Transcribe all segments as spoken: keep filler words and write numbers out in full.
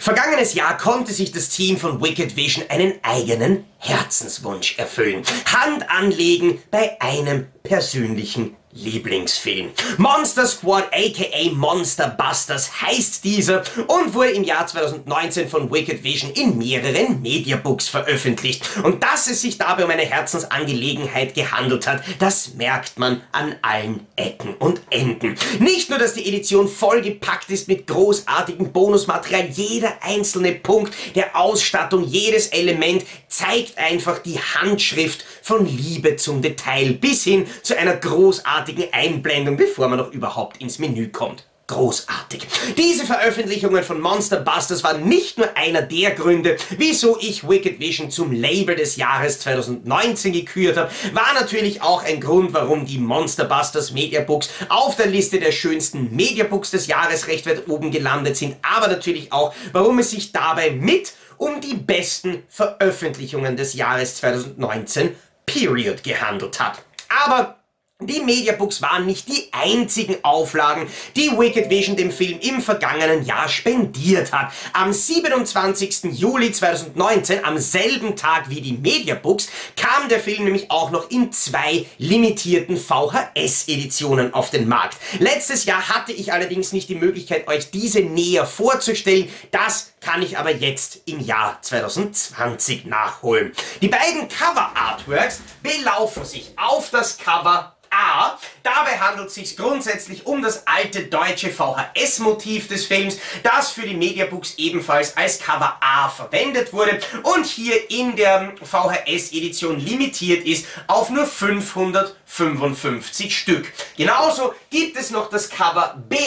Vergangenes Jahr konnte sich das Team von Wicked Vision einen eigenen Herzenswunsch erfüllen. Hand anlegen bei einem persönlichen Lieblingsfilm. Monster Squad aka Monster Busters heißt dieser und wurde im Jahr zweitausendneunzehn von Wicked Vision in mehreren Mediabooks veröffentlicht. Und dass es sich dabei um eine Herzensangelegenheit gehandelt hat, das merkt man an allen Ecken und Enden. Nicht nur, dass die Edition vollgepackt ist mit großartigem Bonusmaterial, jeder einzelne Punkt der Ausstattung, jedes Element zeigt einfach die Handschrift von Liebe zum Detail bis hin zu einer großartigen Einblendung, bevor man noch überhaupt ins Menü kommt. Großartig. Diese Veröffentlichungen von Monster Busters waren nicht nur einer der Gründe, wieso ich Wicked Vision zum Label des Jahres zweitausendneunzehn gekürt habe, war natürlich auch ein Grund, warum die Monster Busters Mediabooks auf der Liste der schönsten Mediabooks des Jahres recht weit oben gelandet sind, aber natürlich auch, warum es sich dabei mit um die besten Veröffentlichungen des Jahres zweitausendneunzehn Period gehandelt hat. Aber die Mediabooks waren nicht die einzigen Auflagen, die Wicked Vision dem Film im vergangenen Jahr spendiert hat. Am siebenundzwanzigsten Juli zweitausendneunzehn, am selben Tag wie die Mediabooks, kam der Film nämlich auch noch in zwei limitierten V H S-Editionen auf den Markt. Letztes Jahr hatte ich allerdings nicht die Möglichkeit, euch diese näher vorzustellen. Das kann ich aber jetzt im Jahr zweitausendzwanzig nachholen. Die beiden Cover-Artworks belaufen sich auf das Cover A. Dabei handelt es sich grundsätzlich um das alte deutsche V H S-Motiv des Films, das für die Mediabooks ebenfalls als Cover A verwendet wurde und hier in der V H S-Edition limitiert ist auf nur fünfhundertfünfundfünfzig Stück. Genauso gibt es noch das Cover B.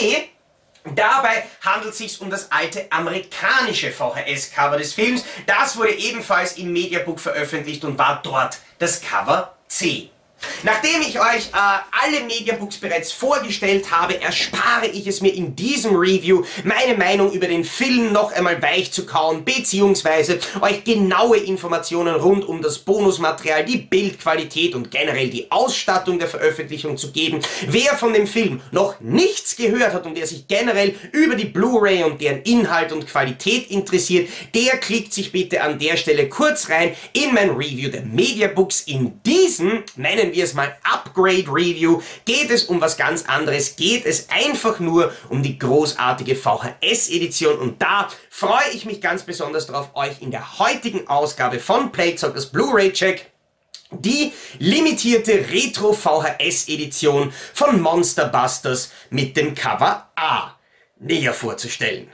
Dabei handelt es sich um das alte amerikanische V H S-Cover des Films. Das wurde ebenfalls im Mediabook veröffentlicht und war dort das Cover C. Nachdem ich euch äh, alle Mediabooks bereits vorgestellt habe, erspare ich es mir in diesem Review, meine Meinung über den Film noch einmal weich zu kauen, beziehungsweise euch genaue Informationen rund um das Bonusmaterial, die Bildqualität und generell die Ausstattung der Veröffentlichung zu geben. Wer von dem Film noch nichts gehört hat und der sich generell über die Blu-ray und deren Inhalt und Qualität interessiert, der klickt sich bitte an der Stelle kurz rein in mein Review der Mediabooks. In diesem, nennen wir es mal Upgrade Review, geht es um was ganz anderes, geht es einfach nur um die großartige V H S-Edition und da freue ich mich ganz besonders drauf, euch in der heutigen Ausgabe von Playzockers Blu-ray Check die limitierte Retro V H S-Edition von Monster Busters mit dem Cover A näher vorzustellen.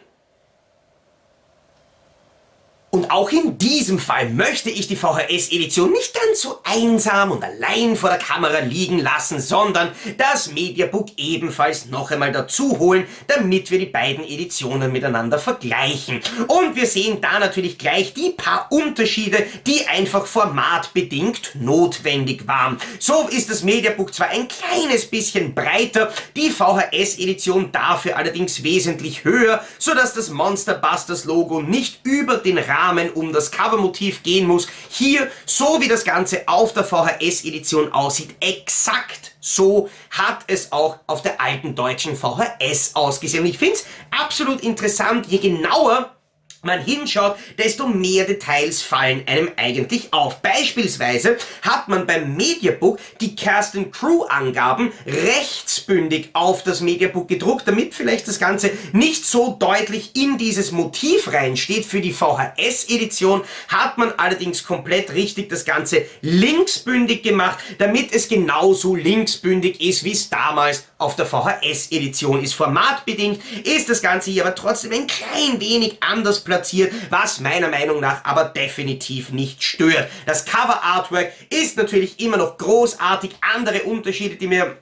Und auch in diesem Fall möchte ich die V H S-Edition nicht ganz so einsam und allein vor der Kamera liegen lassen, sondern das Mediabook ebenfalls noch einmal dazu holen, damit wir die beiden Editionen miteinander vergleichen. Und wir sehen da natürlich gleich die paar Unterschiede, die einfach formatbedingt notwendig waren. So ist das Mediabook zwar ein kleines bisschen breiter, die V H S-Edition dafür allerdings wesentlich höher, sodass das Monster Busters-Logo nicht über den Rahmen um das Covermotiv gehen muss. Hier, so wie das Ganze auf der V H S-Edition aussieht, exakt so hat es auch auf der alten deutschen V H S ausgesehen. Ich finde es absolut interessant, je genauer man hinschaut, desto mehr Details fallen einem eigentlich auf. Beispielsweise hat man beim Mediabook die Cast and Crew-Angaben rechtsbündig auf das Mediabook gedruckt, damit vielleicht das Ganze nicht so deutlich in dieses Motiv reinsteht. Für die V H S-Edition hat man allerdings komplett richtig das Ganze linksbündig gemacht, damit es genauso linksbündig ist, wie es damals auf der V H S-Edition ist. Formatbedingt ist das Ganze hier aber trotzdem ein klein wenig anders platziert, was meiner Meinung nach aber definitiv nicht stört. Das Cover-Artwork ist natürlich immer noch großartig. Andere Unterschiede, die mir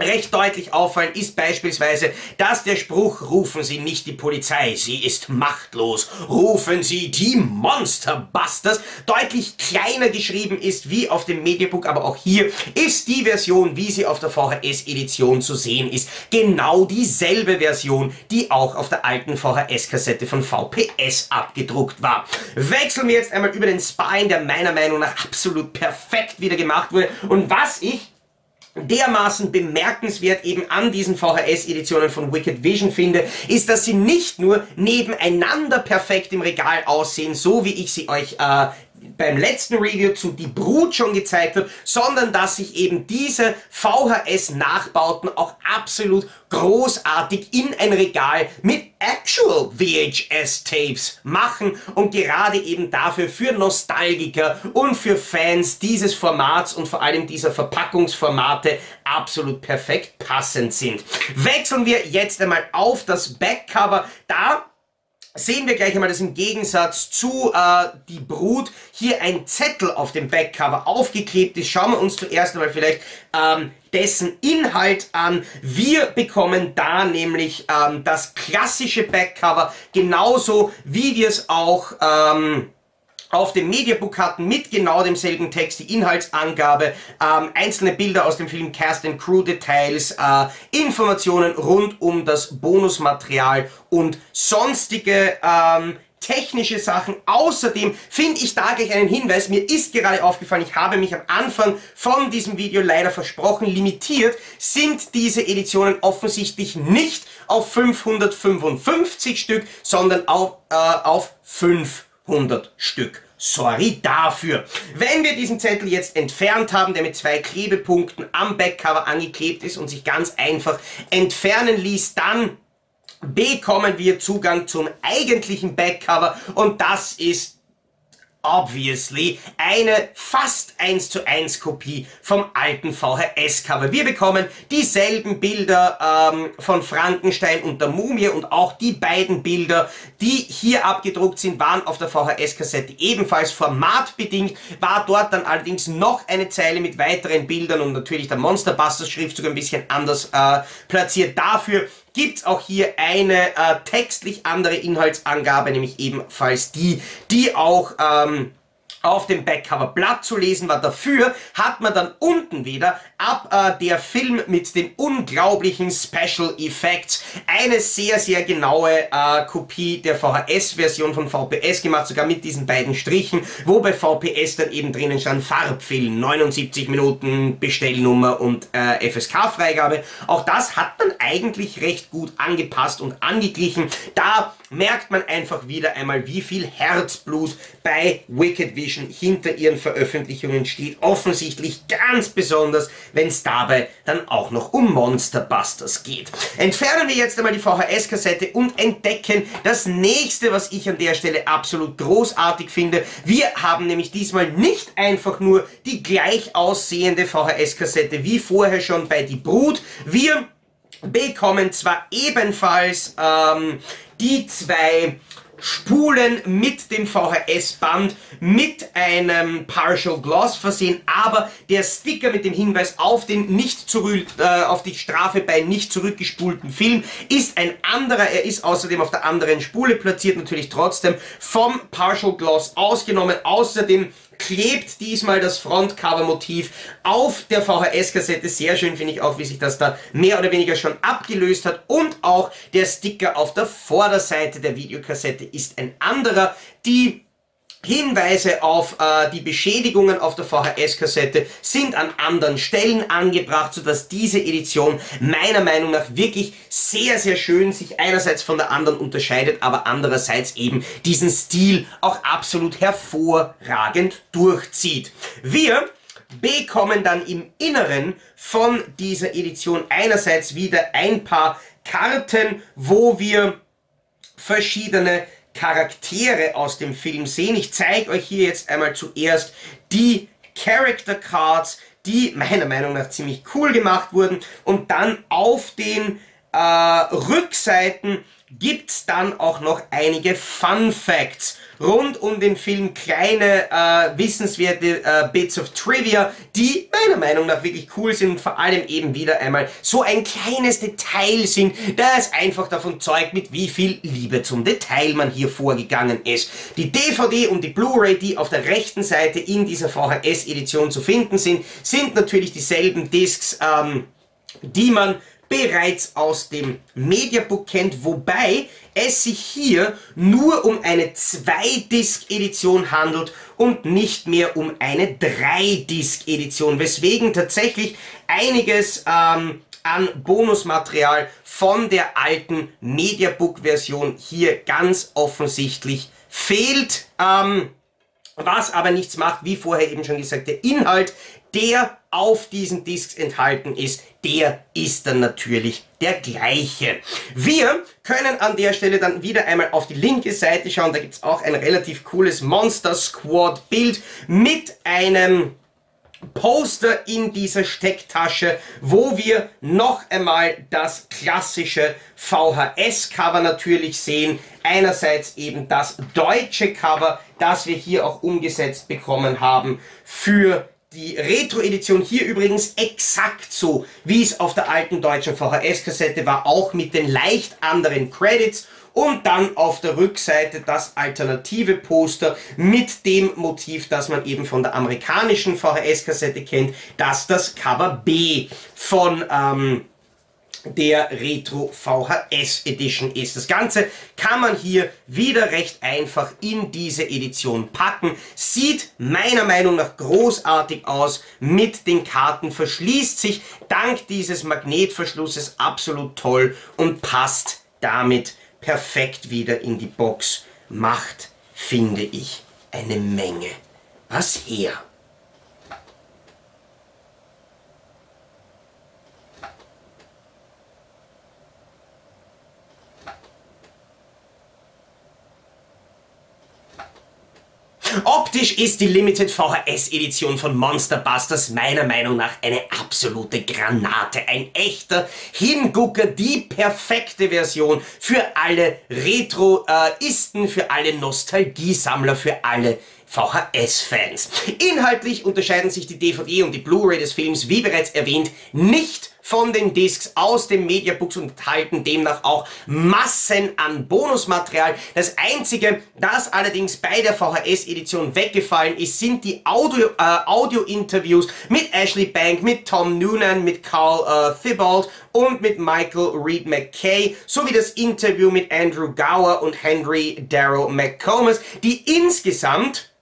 recht deutlich auffallen, ist beispielsweise, dass der Spruch, rufen Sie nicht die Polizei, sie ist machtlos, rufen Sie die Monster Busters, deutlich kleiner geschrieben ist wie auf dem Mediabook, aber auch hier ist die Version, wie sie auf der V H S-Edition zu sehen ist, genau dieselbe Version, die auch auf der alten V H S-Kassette von V P S abgedruckt war. Wechseln wir jetzt einmal über den Spine, der meiner Meinung nach absolut perfekt wieder gemacht wurde und was ich dermaßen bemerkenswert eben an diesen V H S-Editionen von Wicked Vision finde, ist, dass sie nicht nur nebeneinander perfekt im Regal aussehen, so wie ich sie euch äh, beim letzten Review zu Die Brut schon gezeigt habe, sondern dass sich eben diese V H S-Nachbauten auch absolut großartig in ein Regal mit actual V H S-Tapes machen und gerade eben dafür für Nostalgiker und für Fans dieses Formats und vor allem dieser Verpackungsformate absolut perfekt passend sind. Wechseln wir jetzt einmal auf das Backcover. Da sehen wir gleich einmal, dass im Gegensatz zu äh, Die Brut hier ein Zettel auf dem Backcover aufgeklebt ist. Schauen wir uns zuerst einmal vielleicht ähm, dessen Inhalt an. Wir bekommen da nämlich ähm, das klassische Backcover, genauso wie wir es auch ähm, auf dem Mediabook hatten, mit genau demselben Text, die Inhaltsangabe, ähm, einzelne Bilder aus dem Film, Cast and Crew Details, äh, Informationen rund um das Bonusmaterial und sonstige ähm, technische Sachen. Außerdem finde ich da gleich einen Hinweis. Mir ist gerade aufgefallen, ich habe mich am Anfang von diesem Video leider versprochen, limitiert sind diese Editionen offensichtlich nicht auf fünfhundertfünfundfünfzig Stück, sondern auf, äh, auf fünfhundert Stück. Sorry dafür. Wenn wir diesen Zettel jetzt entfernt haben, der mit zwei Klebepunkten am Backcover angeklebt ist und sich ganz einfach entfernen ließ, dann bekommen wir Zugang zum eigentlichen Backcover und das ist obviously eine fast eins zu eins Kopie vom alten V H S-Cover. Wir bekommen dieselben Bilder ähm, von Frankenstein und der Mumie und auch die beiden Bilder, die hier abgedruckt sind, waren auf der V H S-Kassette ebenfalls formatbedingt, war dort dann allerdings noch eine Zeile mit weiteren Bildern und natürlich der Monster Busters Schriftzug ein bisschen anders äh, platziert. Dafür gibt es auch hier eine äh, textlich andere Inhaltsangabe, nämlich ebenfalls die, die auch ähm, auf dem Backcover-Blatt zu lesen war. Dafür hat man dann unten wieder ab äh, der Film mit den unglaublichen Special Effects eine sehr, sehr genaue äh, Kopie der V H S-Version von V P S gemacht, sogar mit diesen beiden Strichen, wo bei V P S dann eben drinnen stand Farbfilm, neunundsiebzig Minuten, Bestellnummer und äh, F S K-Freigabe. Auch das hat man eigentlich recht gut angepasst und angeglichen. Da merkt man einfach wieder einmal, wie viel Herzblut bei Wicked Vision hinter ihren Veröffentlichungen steht. Offensichtlich ganz besonders, wenn es dabei dann auch noch um Monster Busters geht. Entfernen wir jetzt einmal die V H S-Kassette und entdecken das nächste, was ich an der Stelle absolut großartig finde. Wir haben nämlich diesmal nicht einfach nur die gleich aussehende V H S-Kassette wie vorher schon bei Die Brut. Wir bekommen zwar ebenfalls ähm, die zwei Spulen mit dem V H S-Band mit einem Partial Gloss versehen, aber der Sticker mit dem Hinweis auf den nicht zurück, äh, auf die Strafe bei nicht zurückgespulten Film ist ein anderer. Er ist außerdem auf der anderen Spule platziert, natürlich trotzdem vom Partial Gloss ausgenommen. Außerdem klebt diesmal das Frontcover-Motiv auf der V H S-Kassette. Sehr schön finde ich auch, wie sich das da mehr oder weniger schon abgelöst hat. Und auch der Sticker auf der Vorderseite der Videokassette ist ein anderer. Die Hinweise auf äh, die Beschädigungen auf der V H S-Kassette sind an anderen Stellen angebracht, sodass diese Edition meiner Meinung nach wirklich sehr, sehr schön sich einerseits von der anderen unterscheidet, aber andererseits eben diesen Stil auch absolut hervorragend durchzieht. Wir bekommen dann im Inneren von dieser Edition einerseits wieder ein paar Karten, wo wir verschiedene Charaktere aus dem Film sehen. Ich zeige euch hier jetzt einmal zuerst die Character Cards, die meiner Meinung nach ziemlich cool gemacht wurden. Und dann auf den äh, Rückseiten gibt es dann auch noch einige Fun Facts rund um den Film, kleine äh, wissenswerte äh, Bits of Trivia, die meiner Meinung nach wirklich cool sind und vor allem eben wieder einmal so ein kleines Detail sind, das einfach davon zeugt, mit wie viel Liebe zum Detail man hier vorgegangen ist. Die D V D und die Blu-ray, die auf der rechten Seite in dieser V H S-Edition zu finden sind, sind natürlich dieselben Discs, ähm, die man bereits aus dem Mediabook kennt, wobei es sich hier nur um eine zwei Disc Edition handelt und nicht mehr um eine drei Disc Edition, weswegen tatsächlich einiges ähm, an Bonusmaterial von der alten Mediabook-Version hier ganz offensichtlich fehlt. Ähm, was aber nichts macht, wie vorher eben schon gesagt, der Inhalt, der auf diesen Discs enthalten ist, der ist dann natürlich der gleiche. Wir können an der Stelle dann wieder einmal auf die linke Seite schauen. Da gibt es auch ein relativ cooles Monster Squad Bild mit einem Poster in dieser Stecktasche, wo wir noch einmal das klassische V H S-Cover natürlich sehen. Einerseits eben das deutsche Cover, das wir hier auch umgesetzt bekommen haben für die Retro-Edition, hier übrigens exakt so, wie es auf der alten deutschen V H S-Kassette war, auch mit den leicht anderen Credits. Und dann auf der Rückseite das alternative Poster mit dem Motiv, das man eben von der amerikanischen V H S-Kassette kennt, dass das Cover B von ähm, der Retro V H S Edition ist. Das Ganze kann man hier wieder recht einfach in diese Edition packen. Sieht meiner Meinung nach großartig aus mit den Karten, verschließt sich dank dieses Magnetverschlusses absolut toll und passt damit perfekt wieder in die Box. Macht, finde ich, eine Menge was her. Optisch ist die Limited V H S Edition von Monster Busters meiner Meinung nach eine absolute Granate. Ein echter Hingucker, die perfekte Version für alle Retroisten, für alle Nostalgiesammler, für alle V H S-Fans. Inhaltlich unterscheiden sich die D V D und die Blu-ray des Films, wie bereits erwähnt, nicht von den Discs aus dem Mediabooks und enthalten demnach auch Massen an Bonusmaterial. Das Einzige, das allerdings bei der V H S-Edition weggefallen ist, sind die Audio, äh, Audio-Interviews mit Ashley Bank, mit Tom Noonan, mit Carl äh, Thibault und mit Michael Reed McKay, sowie das Interview mit Andrew Gower und Henry Darrow McComas, die insgesamt,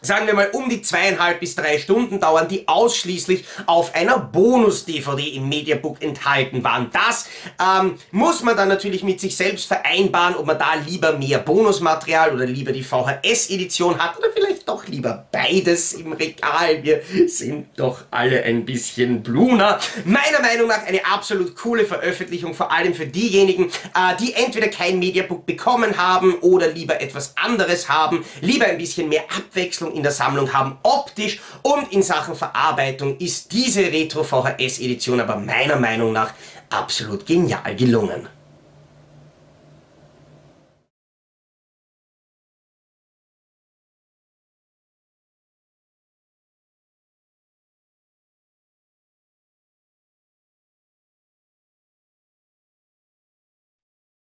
sagen wir mal, um die zweieinhalb bis drei Stunden dauern, die ausschließlich auf einer Bonus-D V D im Mediabook enthalten waren. Das ähm, muss man dann natürlich mit sich selbst vereinbaren, ob man da lieber mehr Bonusmaterial oder lieber die V H S-Edition hat oder vielleicht doch lieber beides im Regal. Wir sind doch alle ein bisschen Bluner. Meiner Meinung nach eine absolut coole Veröffentlichung, vor allem für diejenigen, äh, die entweder kein Mediabook bekommen haben oder lieber etwas anderes haben, lieber ein bisschen mehr Abwechslung in der Sammlung haben. Optisch und in Sachen Verarbeitung ist diese Retro V H S Edition aber meiner Meinung nach absolut genial gelungen.